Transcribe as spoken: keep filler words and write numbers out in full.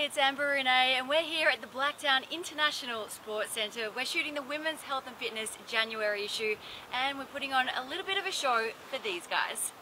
G'day, it's Amber Renae and we're here at the Blacktown International Sports Centre. We're shooting the Women's Health and Fitness January issue and we're putting on a little bit of a show for these guys.